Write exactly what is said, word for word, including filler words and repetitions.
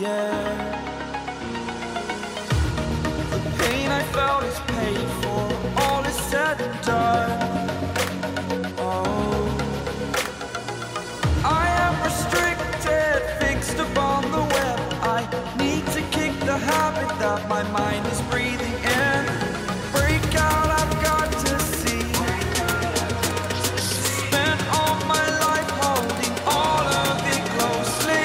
yeah. The pain I felt is paid for, all is said and done. My mind is breathing in. Break out, I've got to see. Spent all my life holding all of it closely.